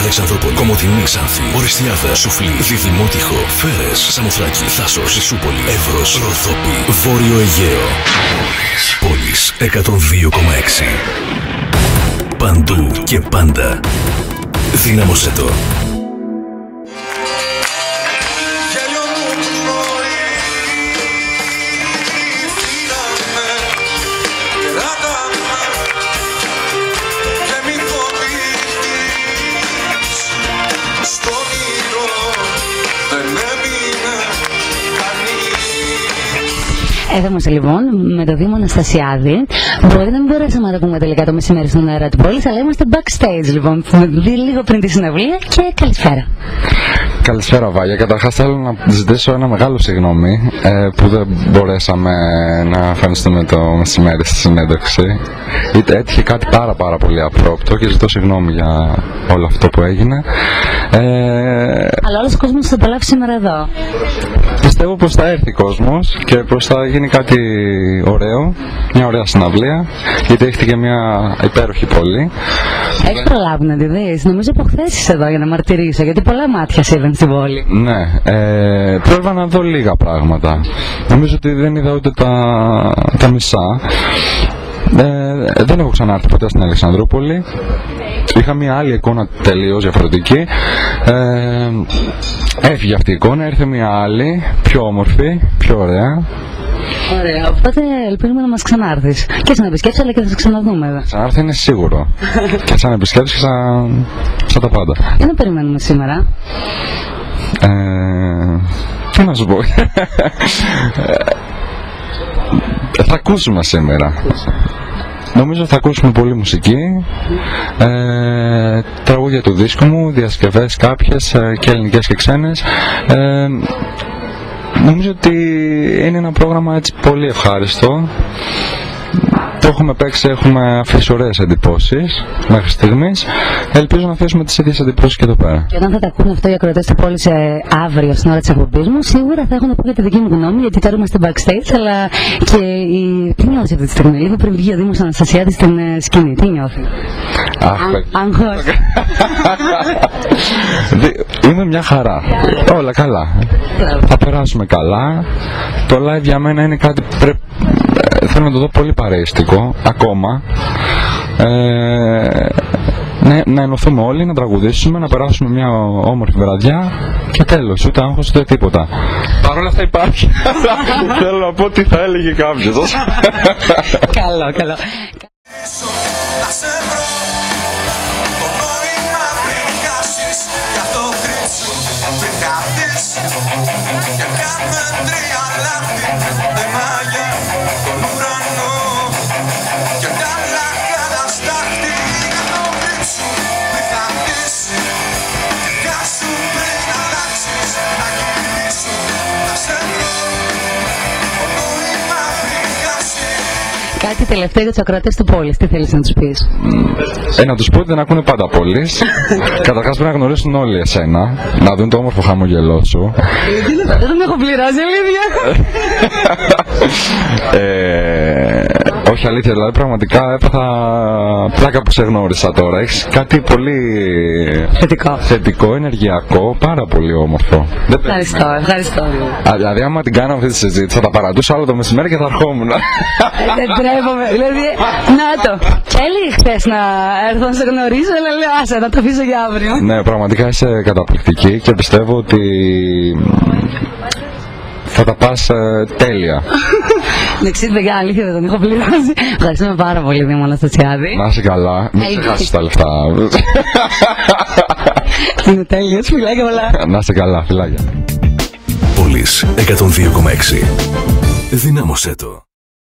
Αλεξανδρούπολη, Κομοτινή, Ξάνθη, Οριστιάδα, Σουφλή, Διδημότυχο, Φέρες, Σαμοθράκη, Θάσος, Ισούπολη, Εύρος, Ροδόπη, Βόρειο Αιγαίο. Πόλεις 102,6. Παντού και πάντα. Δυνάμωσέ το. Έφταμαστε λοιπόν με το Δήμο Αναστασιάδη. Μπορεί να μην μπορέσαμε να το πούμε τελικά το μεσημέρι στον αέρα του πόλης, αλλά είμαστε backstage λοιπόν, λίγο πριν τη συναυλία. Και καλησπέρα. Καλησπέρα Βάγια. Καταρχάς θέλω να ζητήσω ένα μεγάλο συγγνώμη που δεν μπορέσαμε να εμφανιστούμε το μεσημέρι στη συνέντευξη. Έτυχε κάτι πάρα πολύ απρόπτο και ζητώ συγγνώμη για όλο αυτό που έγινε. Αλλά όλος ο κόσμος θα το απολαύσει σήμερα εδώ. Πιστεύω πως θα έρθει κόσμος και πως θα γίνει κάτι ωραίο, μια ωραία συναυλία, γιατί έχετε και μια υπέροχη πόλη. Έχεις προλάβει να τη δεις? Νομίζω από χθες είσαι εδώ για να μαρτυρήσω, γιατί πολλά μάτια σε είδαν στην πόλη. Ναι, πρόλαβα να δω λίγα πράγματα. Νομίζω ότι δεν είδα ούτε τα μισά. Δεν έχω ξανάρθει ποτέ στην Αλεξανδρούπολη. Είχα μια άλλη εικόνα τελείως διαφορετική. Έφυγε αυτή η εικόνα, έρθε μια άλλη, πιο όμορφη, πιο ωραία. Ωραία, οπότε ελπίζουμε να μας ξανάρθεις. Και σαν επισκέψεις, αλλά και θα σας ξαναδούμε εδώ. Ξανάρθει είναι σίγουρο. Και σαν επισκέψεις και σαν τα πάντα. Τι να περιμένουμε σήμερα? Τι να σου πω. Θα ακούσουμε σήμερα. Νομίζω θα ακούσουμε πολύ μουσική, τραγούδια του δίσκου μου, διασκευές κάποιες και ελληνικές και ξένες. Νομίζω ότι είναι ένα πρόγραμμα έτσι πολύ ευχάριστο. Το έχουμε παίξει, έχουμε αφήσει ωραίες εντυπώσεις μέχρι στιγμής. Ελπίζω να αφήσουμε τις ίδιες εντυπώσεις και εδώ πέρα. Και όταν θα τα ακούνε αυτό οι ακροατές του Πόλη αύριο στην ώρα της εκπομπής μου, σίγουρα θα έχω να πω για τη δική μου γνώμη, γιατί τώρα είμαστε backstage, αλλά και τι νιώθει αυτή τη στιγμή? Λίγο πριν βγει ο Δήμος Αναστασιάδης στην σκηνή, τι νιώθει? Αγχώς. Είμαι μια χαρά. Όλα καλά. Θα περάσουμε καλά. Το live για μένα είναι κάτι πρέπει. Θέλω να το δω πολύ παρειστικό, ακόμα. Ναι, να ενωθούμε όλοι, να τραγουδήσουμε, να περάσουμε μια όμορφη βραδιά και τέλος, ούτε άγχος ούτε τίποτα. Παρ' όλα αυτά υπάρχει, αλλά θέλω να πω τι θα έλεγε κάποιος. Καλό, καλό. Κάτι τελευταίο για τους ακροατές του Πόλης, τι θέλεις να τους πεις? Να τους πω ότι δεν ακούνε πάντα Πόλης. Καταρχάς πρέπει να γνωρίσουν όλοι εσένα, να δουν το όμορφο χαμογελό σου. Δεν με έχω πληρώσει, αλήθεια. Όχι αλήθεια, δηλαδή πραγματικά έπαθα πλάκα που σε γνώρισα τώρα. Έχεις κάτι πολύ θετικό, ενεργειακό, πάρα πολύ όμορφο. Ευχαριστώ, ευχαριστώ. Δηλαδή άμα την κάναμε αυτή τη συζήτηση θα τα παρατούσα όλο το μεσημέρι και θα ερχόμουν. Δεν τρέπομαι, δηλαδή να το. Και έλεγε χθες να έρθω να σε γνωρίζω, αλλά λέω άσε να το αφήσω για αύριο. Ναι, πραγματικά είσαι καταπληκτική και πιστεύω ότι θα τα πας τέλεια. Εντάξει, παιδιά, αλήθεια δεν τον έχω πληρώσει. Ευχαριστούμε πάρα πολύ, Δήμο Αναστασιάδη. Να είσαι καλά, μην ξεχάσεις τα λεφτά. Είναι τέλειος, φιλάκια πολλά. Να είσαι καλά, φιλάκια. Πόλεις 102,6. Δυνάμωσέ το.